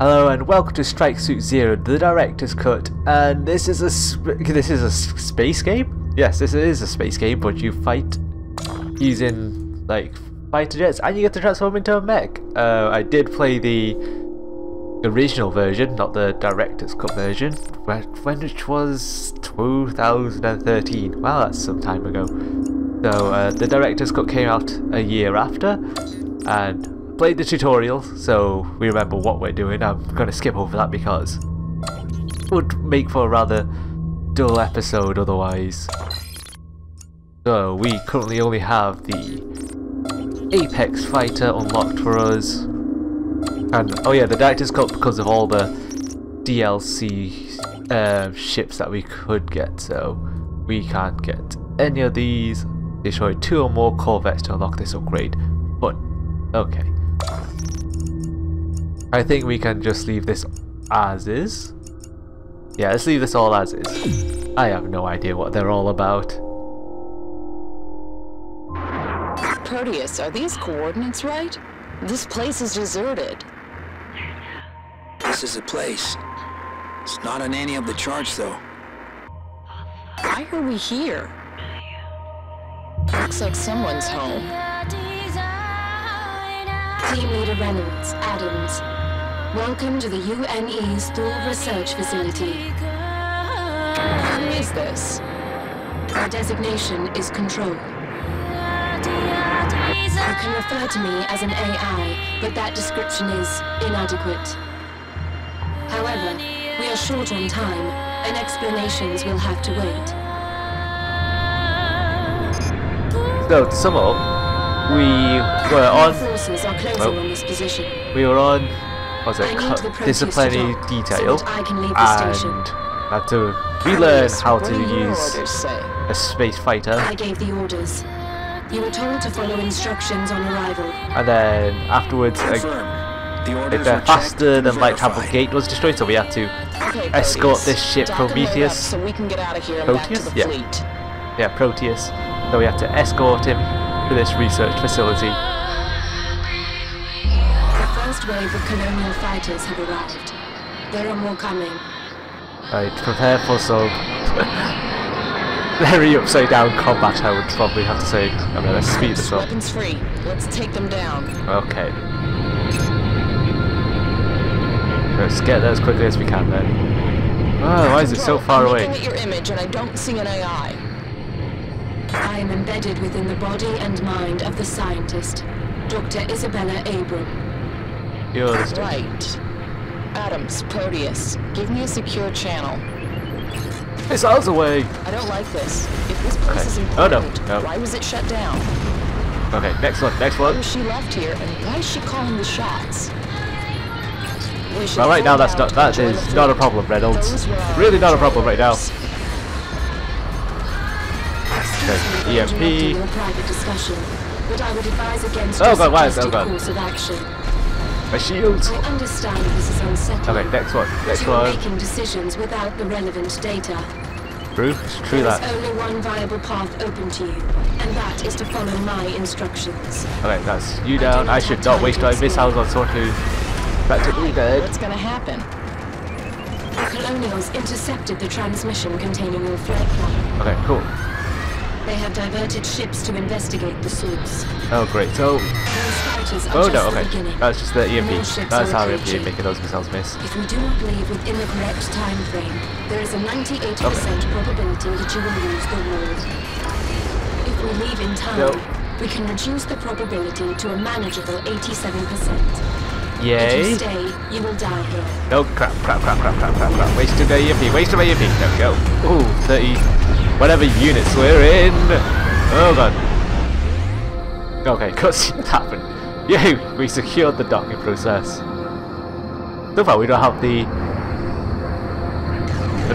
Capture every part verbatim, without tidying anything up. Hello and welcome to Strike Suit Zero, the director's cut, and this is a sp this is a space game. Yes, this is a space game, but you fight using like fighter jets, and you get to transform into a mech. Uh, I did play the original version, not the director's cut version, which was two thousand thirteen. Wow, that's some time ago. So uh, the director's cut came out a year after, and played the tutorial, so we remember what we're doing. I'm going to skip over that because it would make for a rather dull episode otherwise. So we currently only have the Apex fighter unlocked for us, and oh yeah, the director's cut because of all the D L C uh, ships that we could get, so we can't get any of these. Destroy two or more Corvettes to unlock this upgrade, but okay. I think we can just leave this as is. Yeah, let's leave this all as is. I have no idea what they're all about. Proteus, are these coordinates right? This place is deserted. This is a place. It's not on any of the charts, though. Why are we here? Looks like someone's home. Team Leader Reynolds, Adams. Welcome to the U N E's Thule Research Facility. Who is this? Our designation is Control. You can refer to me as an A I, but that description is inadequate. However, we are short on time, and explanations will have to wait. So, to sum up, we were on... Forces are closing oh. on this position. We were on... Was it disciplinary detail, so I can leave the station. And had to relearn how to use a space fighter. I gave the orders. You were told to follow instructions on arrival. And then afterwards, a, the if they're faster than light travel gate was destroyed, so we had to okay, escort Proteus. this ship Prometheus. So we can get out of here and Proteus, back to the fleet. yeah, yeah, Proteus. So we had to escort him to this research facility. Wave of colonial fighters have arrived. There are more coming. Right, prepare for some very upside down combat, I would probably have to say. I mean, let's speed this up. Weapons free. Let's take them down. Okay. Let's get there as quickly as we can then. Oh, why is it so far away? I'm looking at your image and I don't see an A I. I am embedded within the body and mind of the scientist, Doctor Isabella Abram. Right. Adams, Proteus, give me a secure channel. It's out of the way. I don't like this. If this place okay. is important, oh, no. No. why was it shut down? Okay, next one, next one. She left here, and why is she calling the shots? We well, right now that's not that is not a problem, Reynolds. Really not a problem right now. Okay, E M P. Oh god, why is that bad? My shields. I understand this is unsettling. Okay, next one. Next You're one. Making decisions without the relevant data. True, it's true that. There's only one viable path open to you, and that is to follow my instructions. Okay, that's you down. I, I should not waste my missiles on someone who's practically dead. What's going to happen? The Colonials intercepted the transmission containing your flight plan. Okay, cool. They have diverted ships to investigate the source. Oh great, so... Oh no, okay. That's just the E M P. That's how E M P making those missiles miss. If we do not leave within the correct time frame, there is a ninety-eight percent okay. probability that you will lose the world. If we leave in time, nope. we can reduce the probability to a manageable eighty-seven percent. Yay! If you stay, you will die here. No, crap, crap, crap, crap, crap, crap, crap. Wasted my E M P, wasted my E M P. There we go. Ooh, thirty... Whatever units we're in! Oh god. Okay, cutscene happened. Yay! We secured the docking process. So far we don't have the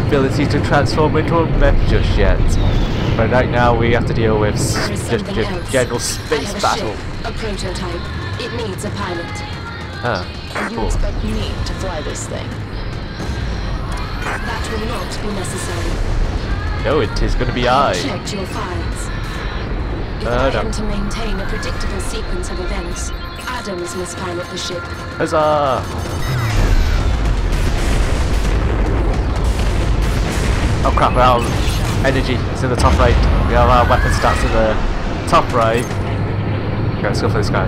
ability to transform into a mech just yet. But right now we have to deal with just general space battle. A prototype. It needs a pilot. Ah, cool. You expect me to fly this thing. That will not be necessary. No, it is going to be I. Checked your files. If uh, I no. am to maintain a predictable sequence of events, Adams must pilot the ship. Huzzah! crap, our energy is in the top right. We have our weapon stats in the top right. Okay, let's go for this guy.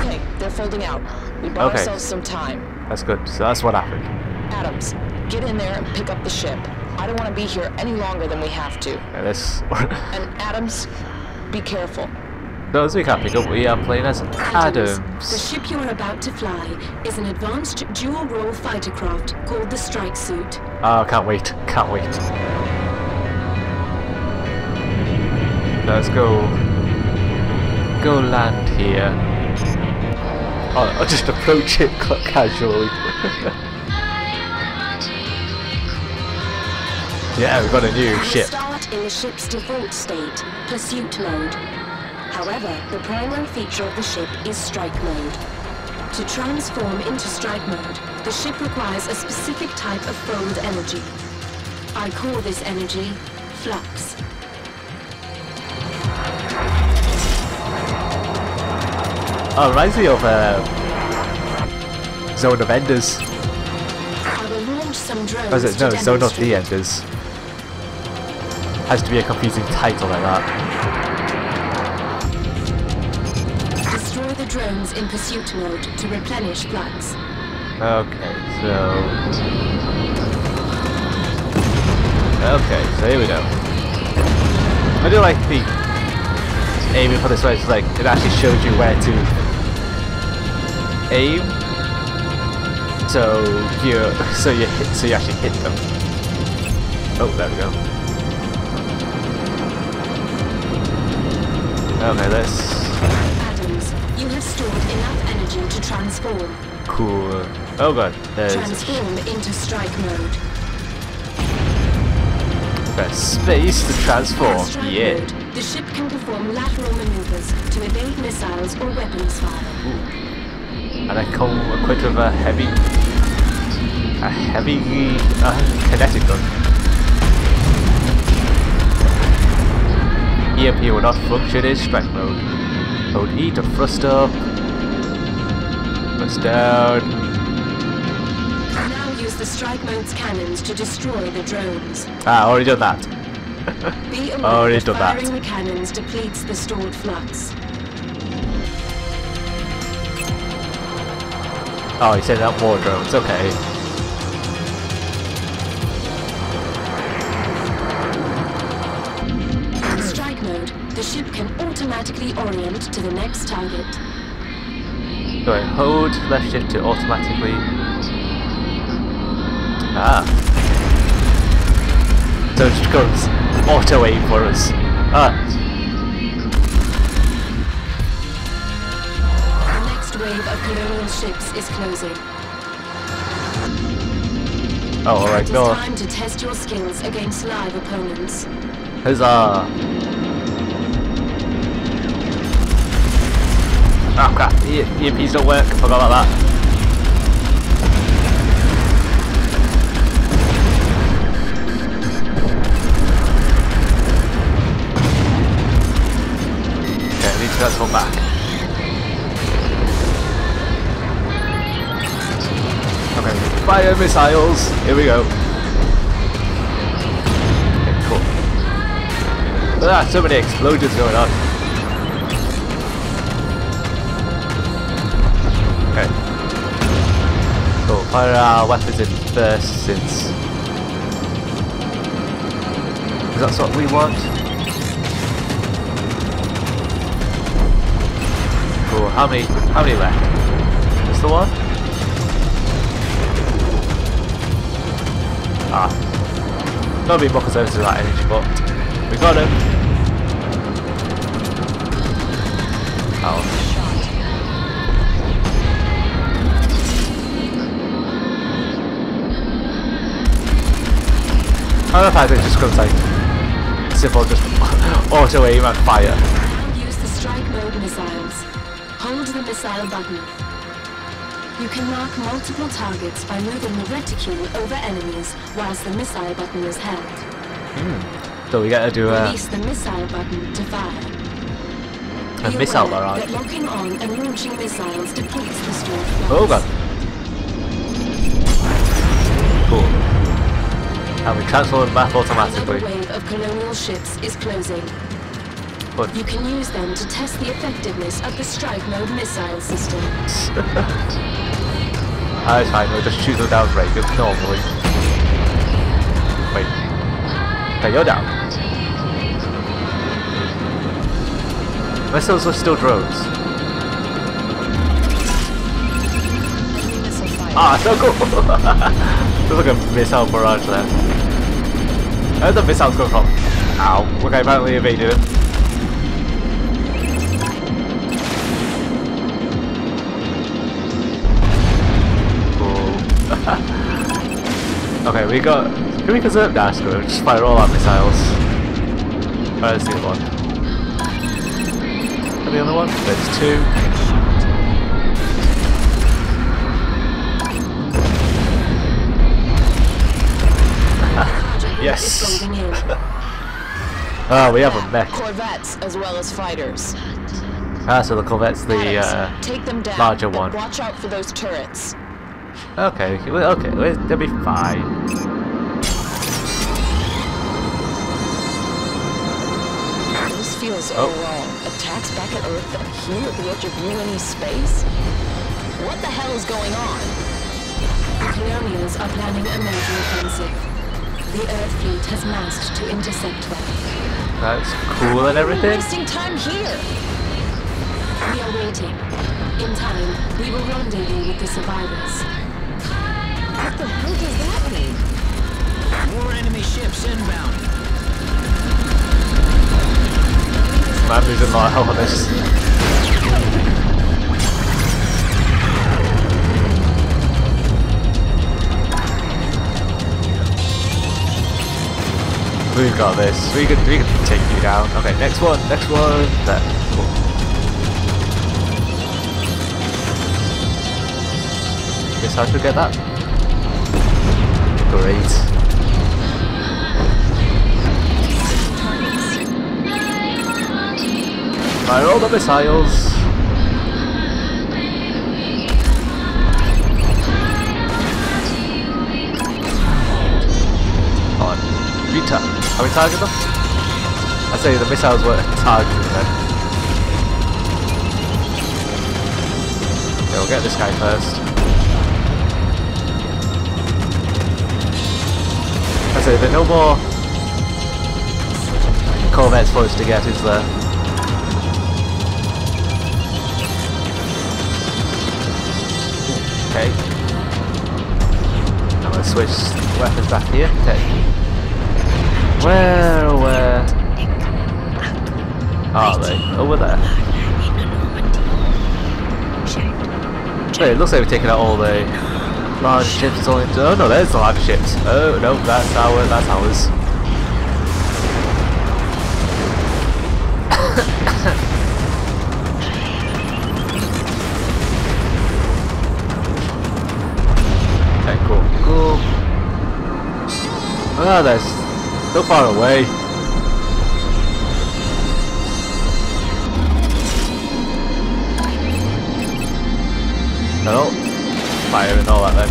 Okay, they're folding out. We bought okay. ourselves some time. That's good. So that's what happened. Adams, get in there and pick up the ship. I don't want to be here any longer than we have to. Yeah, this. And Adams, be careful. Those we can't pick up, we are playing as Adams. Adams. The ship you are about to fly is an advanced dual-role fighter craft called the Strike Suit. Oh, can't wait, can't wait. Let's go. Go land here. Oh, I'll just approach it casually. Yeah, we've got a new ship. Start in the ship's default state, pursuit mode. However, the primary feature of the ship is strike mode. To transform into strike mode, the ship requires a specific type of fold energy. I call this energy Flux. Oh, reminds me of uh, Zone of Enders. I will launch some drones. Is it? No, Zone of the Enders. Has to be a confusing title like that. Drones in pursuit mode to replenish flux. Okay, so... Okay, so here we go. I do like the aiming for this one, it's like, it actually showed you where to aim. So you so you hit so you actually hit them. Oh, there we go. Okay, let's You have stored enough energy to transform. Cool. Oh god. There's transform into strike mode. Press space to transform. Yeah. Mode, the ship can perform lateral maneuvers to evade missiles or weapons fire. Ooh. And I call equipped with a heavy, a heavy uh, kinetic gun. E M P will not function in strike mode. Hold E to thrust up, thrust down. Now use the strike mode's cannons to destroy the drones. Ah, already done that. Be aware already that done firing that. The cannons depletes the stored flux. Oh, he said that more drones. Okay. In strike mode, the ship can automatically orient to the next target. So I hold left shift to automatically. Ah. So it just goes auto aim for us. Ah. The next wave of colonial ships is closing. Oh, alright, it's no. time to test your skills against live opponents. Huzzah! Ah crap, the E M Ps don't work, I forgot about that. Okay, I need to transform back. Okay, fire missiles, here we go. Okay, cool. There are so many explosions going on. Fire our weapons in first, since that's what we want. Cool. How many? How many left? Is the one? Ah, not be more concerned with that energy, but we got him. Oh. I don't know if it just comes like simple, just auto aim and fire. Now use the strike mode missiles. Hold the missile button. You can mark multiple targets by moving the reticule over enemies whilst the missile button is held. Mm. So we gotta do a release the missile button to fire. A Be missile barrage. That locking on and launching missiles depletes the stored flux. Oh god. Cool. and we cancel the map automatically. The wave of colonial ships is closing. But you can use them to test the effectiveness of the strike mode missile system. That's fine, we'll just choose without break, it's normally. Wait. Okay, you're down. Missiles are still drones. Ah, so cool! There's like a missile barrage there. Where did the missiles come from? Ow. Okay, apparently evaded it. Cool. Okay, we got... Can we conserve dash? We'll just fire all our missiles. Alright, let's do one. And the other one? There's two. Yes. Oh, we have a mech. Corvettes as well as fighters. Ah, so the Corvette's the uh, Take them down, larger one. Watch out for those turrets. Okay, okay, they'll be fine. This feels all wrong. Attacks back at Earth that are here at the edge of U N E space. What the hell is going on? The colonials are planning a major offensive. The Earth fleet has massed to intercept them. That's cool and everything. We're wasting time here. We are waiting. In time, we will rendezvous with the survivors. What the hell does that mean? More enemy ships inbound. I'm losing my help on this. We've got this. We can we can take you down. Okay, next one, next one. There. Cool. Guess I should get that. Great. Fire all the missiles. Are we targeting them? I say the missiles were targeting them. Okay, we'll get this guy first. I say there are no more Corvettes for us to get, is there? Okay. I'm gonna switch weapons back here. Okay. Where, where are they? Over there. Wait, it looks like we've taken out all the large ships. All into oh no, there's the large ships. Oh no, that's our, that's ours. Okay, cool, cool. Ah, oh, there's. So far away. No. Fire and all that then.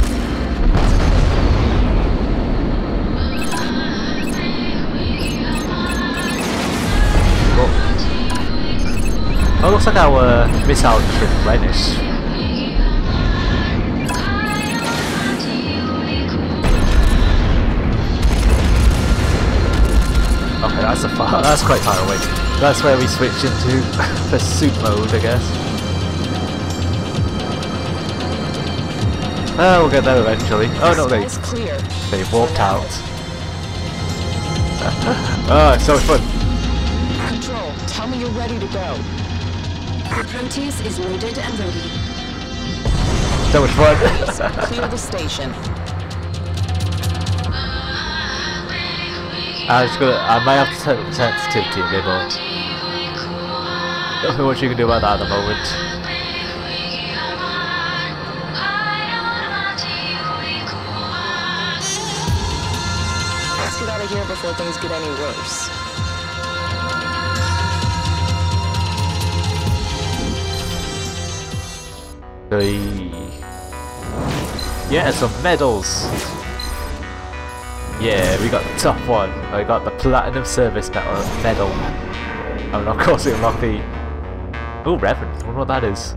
Cool. Oh, looks like our uh, missile should replenish. That's a far, that's quite far away. That's where we switch into pursuit mode, I guess. Oh, we'll get there eventually. Oh no, they they walked out. Oh, it's so fun. Control, tell me you're ready to go. The Proteus is loaded and ready. So much fun. Clear the station. I just gonna, I might have to turn the sensitivity a bit more. Don't know what you can do about that at the moment. Let's get out of here before things get any worse. The yeah, some medals. Yeah, we got the top one. I got the Platinum Service Medal. I mean, of course it'll not be... Ooh, Reverend. I wonder what that is.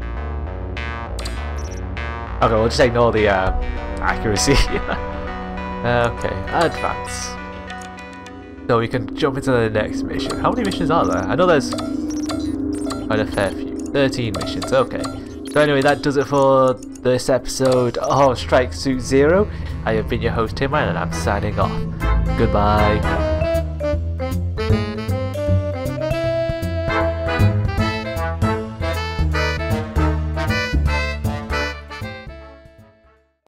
Okay, we'll just ignore the um, accuracy. Okay, advance. So we can jump into the next mission. How many missions are there? I know there's quite a fair few. thirteen missions, okay. So anyway, that does it for this episode of Strike Suit Zero. I have been your host, Tim, and I'm signing off. Goodbye.